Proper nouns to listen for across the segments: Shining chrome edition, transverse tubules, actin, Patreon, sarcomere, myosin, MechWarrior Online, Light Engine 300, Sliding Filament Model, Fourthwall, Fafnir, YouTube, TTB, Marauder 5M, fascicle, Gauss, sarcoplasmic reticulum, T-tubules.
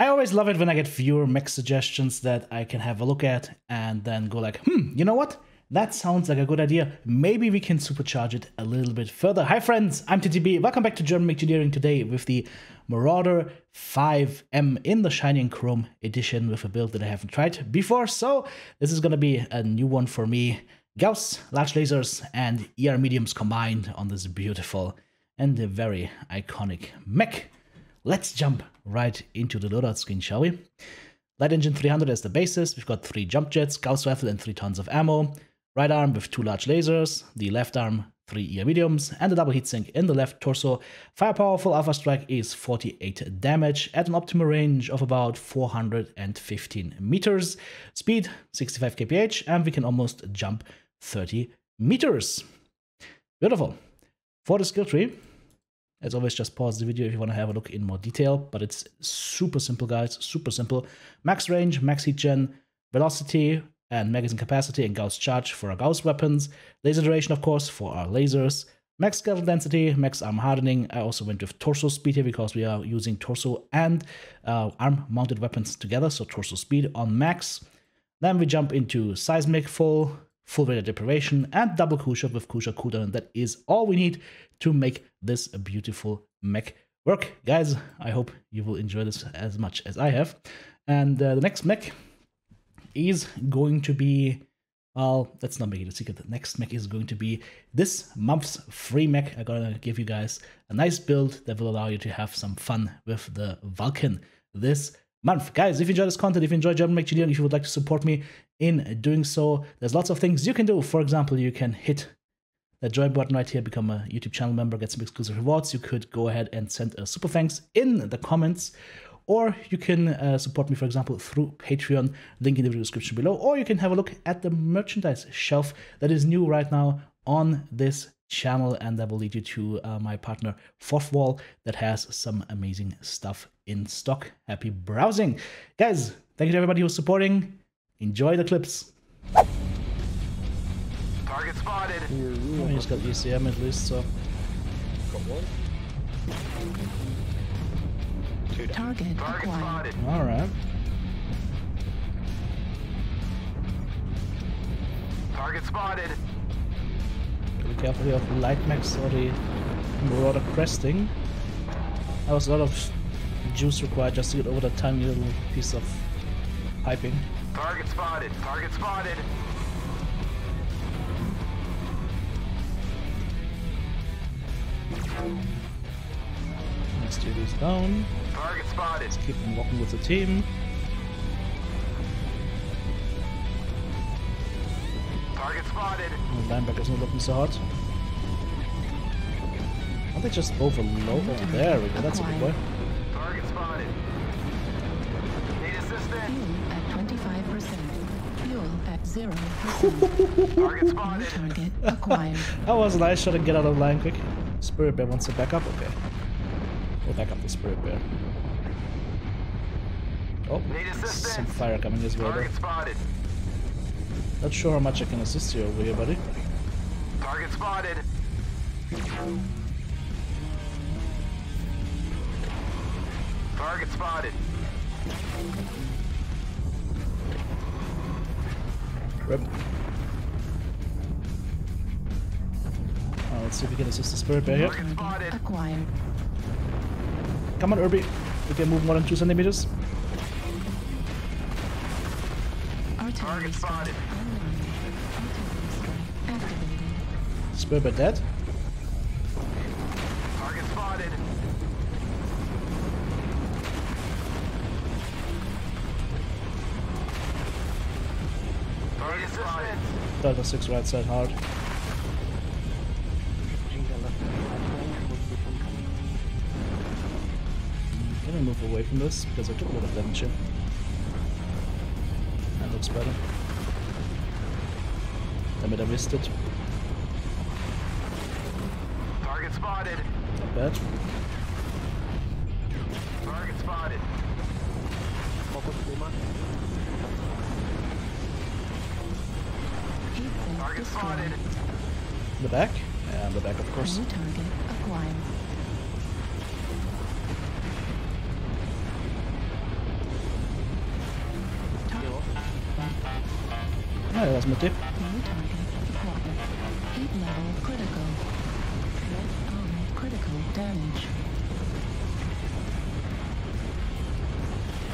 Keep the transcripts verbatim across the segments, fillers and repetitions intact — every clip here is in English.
I always love it when I get viewer mech suggestions that I can have a look at and then go like, hmm, you know what? That sounds like a good idea. Maybe we can supercharge it a little bit further. Hi friends, I'm T T B. Welcome back to German Engineering today with the Marauder five M in the Shining Chrome edition with a build that I haven't tried before. So this is going to be a new one for me. Gauss, large lasers and E R mediums combined on this beautiful and very iconic mech. Let's jump right into the loadout screen, shall we? Light Engine three hundred as the basis. We've got three jump jets, Gauss rifle and three tons of ammo. Right arm with two large lasers, the left arm three E R mediums, and a double heatsink in the left torso. Firepower for Alpha Strike is forty-eight damage at an optimal range of about four hundred fifteen meters. Speed sixty-five K P H, and we can almost jump thirty meters. Beautiful. For the skill tree, as always, just pause the video if you want to have a look in more detail, but it's super simple, guys, super simple. Max range, max heat gen, velocity, and magazine capacity and Gauss charge for our Gauss weapons. Laser duration, of course, for our lasers. Max skeletal density, max arm hardening. I also went with torso speed here because we are using torso and uh, arm-mounted weapons together, so torso speed on max. Then we jump into seismic full, full radar deprivation, and double Kusha with Kusha cooldown. That is all we need to make this beautiful mech work. Guys, I hope you will enjoy this as much as I have. And uh, the next mech is going to be, well, let's not make it a secret. The next mech is going to be this month's free mech. I'm gonna give you guys a nice build that will allow you to have some fun with the Vulcan this month. Guys, if you enjoy this content, if you enjoy German Engineering, if you would like to support me in doing so, there's lots of things you can do. For example, you can hit the join button right here, become a YouTube channel member, get some exclusive rewards. You could go ahead and send a super thanks in the comments. Or you can uh, support me, for example, through Patreon, link in the video description below. Or you can have a look at the merchandise shelf that is new right now on this channel, and that will lead you to uh, my partner Fourthwall that has some amazing stuff in stock. Happy browsing. Guys, thank you to everybody who's supporting. Enjoy the clips. Target spotted. Oh, he's got E C M at least, so... Got one. Target acquired. All right. Target spotted. Be careful here of light max or the Marauder cresting. That was a lot of juice required just to get over that tiny little piece of piping. Target spotted. Target spotted. Let's do this down. Target spotted. Let's keep them walking with the team. Target spotted. The linebacker's not looking so hot. Aren't they just overload? Oh, there we go. That's a good boy. Target spotted. Need assistance. Fuel at twenty-five percent. Fuel at zero percent. Target spotted. Target acquired. That was a nice shot to get out of line quick. Spirit Bear wants to back up. Okay. Go back up the Spirit Bear. Oh, some fire coming this way. Though. Not sure how much I can assist you over here, buddy. Target spotted. Target spotted. Rip. Oh, let's see if we can assist the Spirit Bear here. Acquired. Come on, Irby. We can move more than two centimeters. Target spotted. Spear by dead. Target spotted. Target spotted. Delta six right side hard. Can I move away from this? Because I took a lot of damage here. That looks better. Damn it, I missed it. Target spotted. Not bad. Target spotted. Target spotted. In the back? Yeah, in the back, of course. Target acquired. Hello, that's my tip. New target reported. Heat level critical. Threat on critical damage.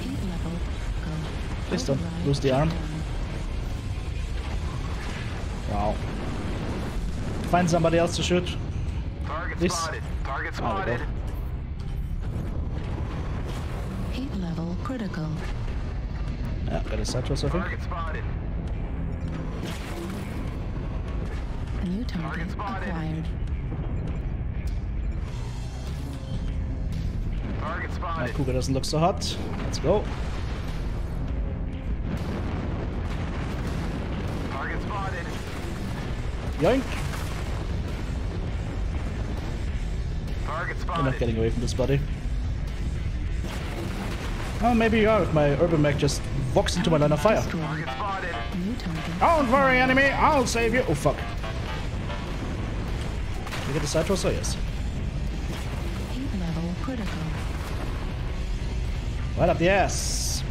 Heat level go. Pistol. Lose the arm. Wow. Find somebody else to shoot. Target this. Spotted. Target spotted. Oh, heat level critical. Yeah, got a satchel so far. Target spotted. New target, target acquired. Target spotted. That cougar doesn't look so hot. Let's go. Target spotted. Yoink. You're not getting away from this buddy. Oh, maybe you are if my urban mech just walks into my line of fire. Don't worry, enemy, I'll save you. Oh, fuck. You get the side throw, so yes. Right up the ass.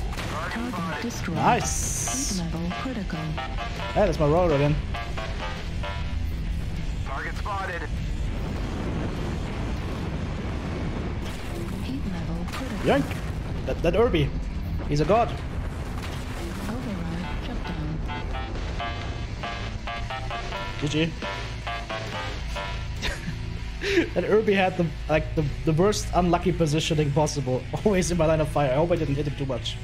Nice. Hey, that's my roller again. Target spotted. Yank! That, that Irby! He's a god! Override shutdown. G G. That Irby had the like the, the worst unlucky positioning possible. Always in my line of fire. I hope I didn't hit him too much.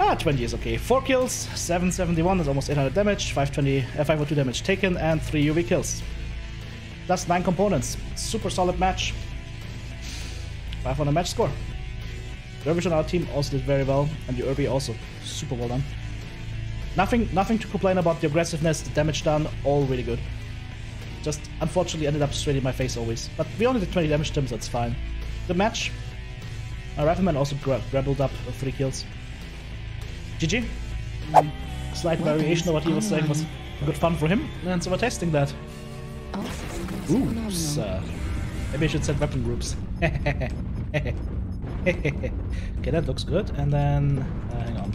Ah, twenty is okay. four kills, seven seventy-one is almost eight hundred damage, five twenty, uh, five oh two damage taken, and three U V kills. That's nine components. Super solid match. five on a match score. The Irby on our team also did very well, and the Irby also. Super well done. Nothing nothing to complain about the aggressiveness, the damage done, all really good. Just unfortunately ended up straight in my face always. But we only did twenty damage to him, so that's fine. Good match. My rifleman also gra grappled up with three kills. G G. Um, Slight variation of what he was saying was good fun for him, and so we're testing that. Oops. Uh, maybe I should set weapon groups. Okay, that looks good. And then, uh, hang on.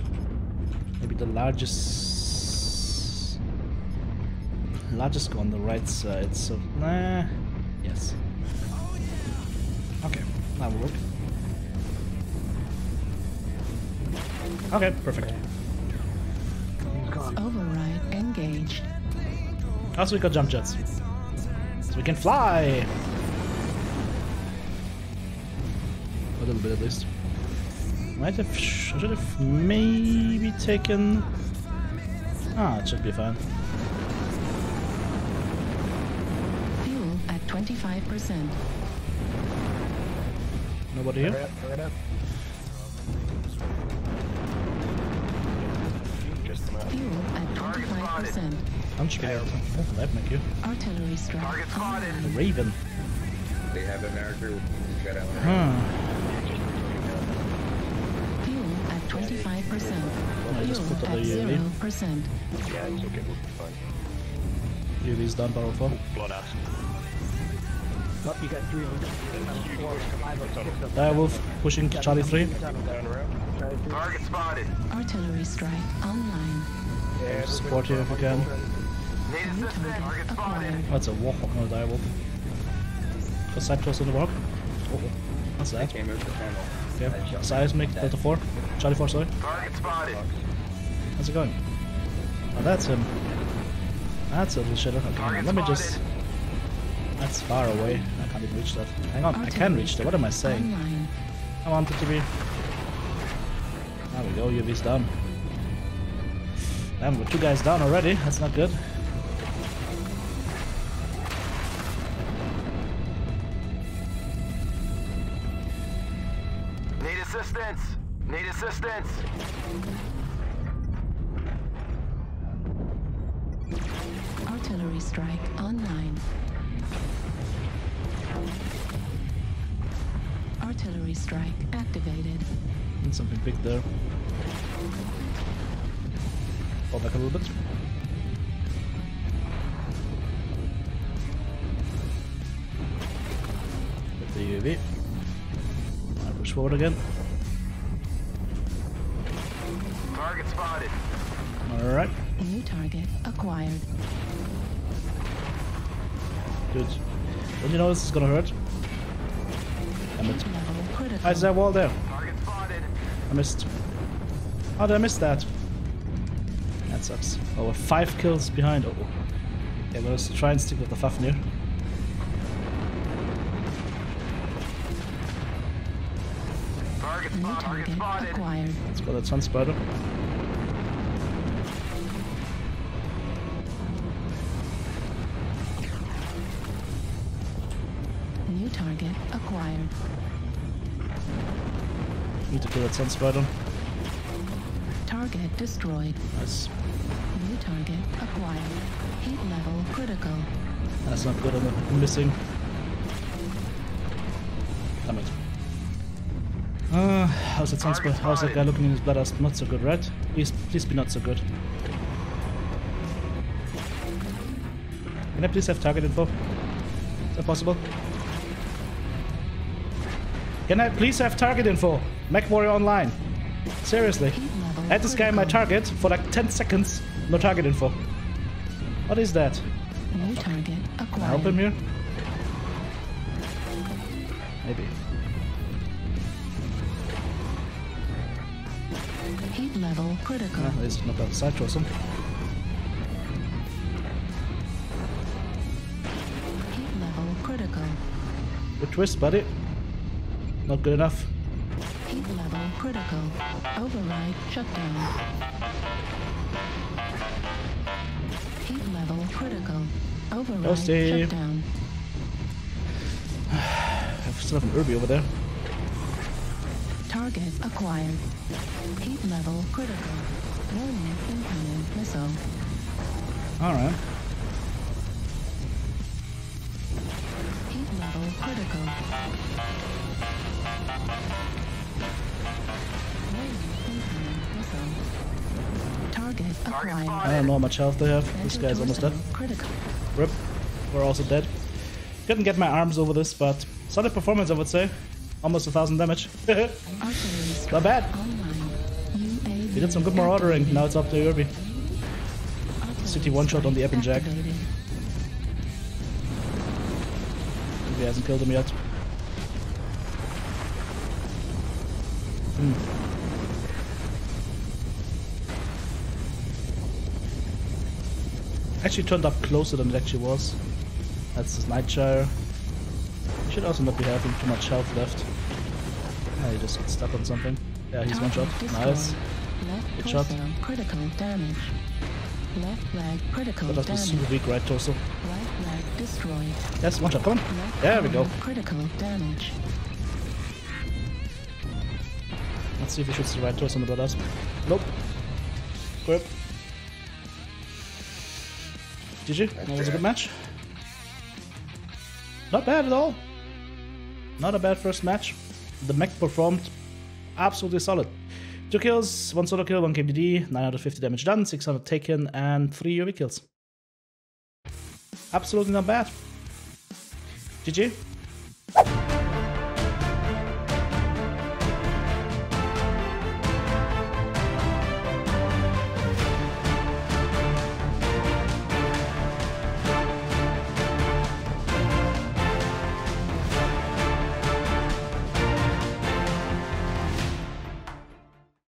Maybe the largest, largest go on the right side. So, nah. Yes. Okay, that will work. Okay, perfect. Override engaged. Also, we got jump jets, so we can fly. A little bit at least. Might have, sh should have maybe taken. Ah, it should be fine. Fuel at twenty-five percent. Nobody here? Hurry up, hurry up. Fuel at twenty-five percent. I'm scared. That make you. Artillery strike. Target spotted. Raven. They have an air group. Got out. Hmm. Twenty-five percent. Zero percent. Yeah, it's okay. We'll be fine. U V's done, barrel four. Blood out. Oh, you got three of them. Direwolf pushing Charlie three. Target spotted. Artillery strike online. Yeah, support here if you can. Target spotted. That's a Warhawk, not a Direwolf. The side cross on the Warhawk. Oh, that's that. Came over the panel. Okay, seismic, Delta four. Charlie four, sorry. Target spotted. How's it going? Oh, that's him. That's a little shitter. Okay, target let me spotted. Just... That's far away. I can't even reach that. Hang on, I can reach that. What am I saying? I want the T V. There we go, U V's down. Damn, we're two guys down already. That's not good. Need assistance. Artillery strike online. Artillery strike activated. And something big there. Fall back a little bit. With the U A V. I push forward again. Target spotted. All right. New target acquired. Good. Don't you know this is gonna hurt? Damn it. I see that wall there. I missed. Oh, did I miss that? That sucks. Oh, we're five kills behind. Oh. Okay, well, let's try and stick with the Fafnir. New target acquired. Let's go to the Sun Spider. New target acquired. Need to kill that Sun Spider. Target destroyed. Nice. New target acquired. Heat level critical. That's not good. I'm missing. Damn it. Uh, how's that sound? How's that guy looking in his blood? That's not so good, right? Please, please be not so good. Can I please have target info? Is that possible? Can I please have target info? MechWarrior Online. Seriously. Add this guy my target for like ten seconds. No target info. What is that? No target acquired. Can I help him here? Maybe. Heat level critical. Ah, it's not that side choice. Awesome. Heat level critical. Good twist, buddy. Not good enough. Heat level critical. Override shutdown. Heat level critical. Override Toasty. Shutdown. I still have an Irby over there. Target acquired. Heat level critical. Warning incoming missile. Alright. Heat level critical. Warning incoming missile. Target acquired. I don't know how much health they have. This guy's almost dead. Critical. Rip. We're also dead. Couldn't get my arms over this, but solid performance, I would say. Almost a thousand damage. Not bad. We did some good maraudering. Now it's up to Irby. City one shot on the Eppin Jack. He hasn't killed him yet. Hmm. Actually turned up closer than it actually was. That's his Nightshire. Should also not be having too much health left. I ah, just got stuck on something. Yeah, he's one shot. Nice. Good shot. Critical damage. Left leg critical damage. That was super weak right torso. Right leg destroyed. Yes, one shot. Come on. Left there we go. Critical damage. Let's see if he shoots the right torso on the does. Nope. Grip. G G. That was a good match. Not bad at all. Not a bad first match. The mech performed absolutely solid. Two kills, one solo kill, one K D D, nine out of fifty damage done, six hundred taken, and three U V kills. Absolutely not bad. G G.